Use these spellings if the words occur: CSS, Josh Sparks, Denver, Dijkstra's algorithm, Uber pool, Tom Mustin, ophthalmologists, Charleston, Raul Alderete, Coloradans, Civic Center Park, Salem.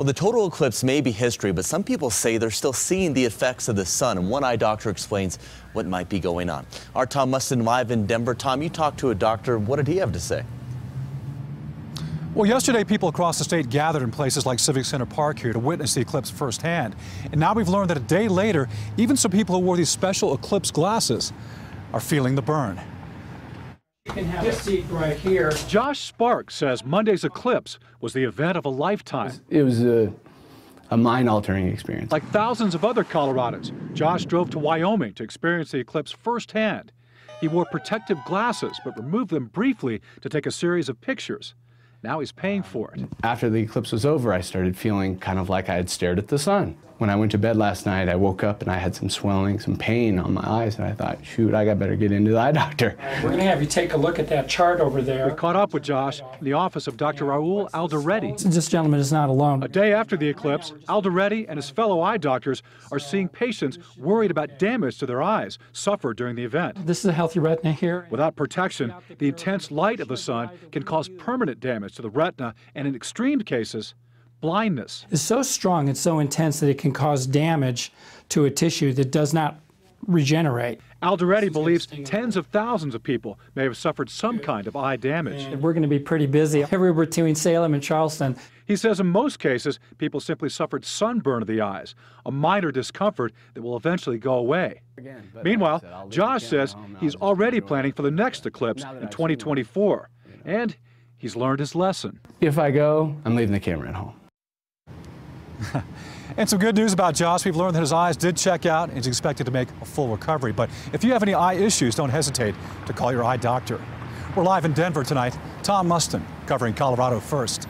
Well, the total eclipse may be history, but some people say they're still seeing the effects of the sun, and one eye doctor explains what might be going on. Our Tom Mustin live in Denver. Tom, you talked to a doctor. What did he have to say? Well, yesterday, people across the state gathered in places like Civic Center Park here to witness the eclipse firsthand. And now we've learned that a day later, even some people who wore these special eclipse glasses are feeling the burn. You can have a seat right here. Josh Sparks says Monday's eclipse was the event of a lifetime. It was a mind-altering experience. Like thousands of other Coloradans, Josh drove to Wyoming to experience the eclipse firsthand. He wore protective glasses but removed them briefly to take a series of pictures. Now he's paying for it. After the eclipse was over, I started feeling kind of like I had stared at the sun. When I went to bed last night, I woke up and I had some swelling, some pain on my eyes, and I thought, shoot, I better get into the eye doctor. We're gonna have you take a look at that chart over there. We caught up with Josh in the office of Dr. Raul Alderete. This gentleman is not alone. A day after the eclipse, Alderete and his fellow eye doctors are seeing patients worried about damage to their eyes suffered during the event. This is a healthy retina here. Without protection, the intense light of the sun can cause permanent damage to the retina, and in extreme cases, blindness. It's so strong, it's so intense that it can cause damage to a tissue that does not regenerate. Alderete believes tens of thousands of people may have suffered some kind of eye damage. And we're going to be pretty busy everywhere between Salem and Charleston. He says in most cases, people simply suffered sunburn of the eyes, a minor discomfort that will eventually go away. Meanwhile, Josh says he's already planning for the next eclipse in 2024, and he's learned his lesson. If I go, I'm leaving the camera at home. And some good news about Josh. We've learned that his eyes did check out and he's expected to make a full recovery. But if you have any eye issues, don't hesitate to call your eye doctor. We're live in Denver tonight. Tom Mustin covering Colorado First.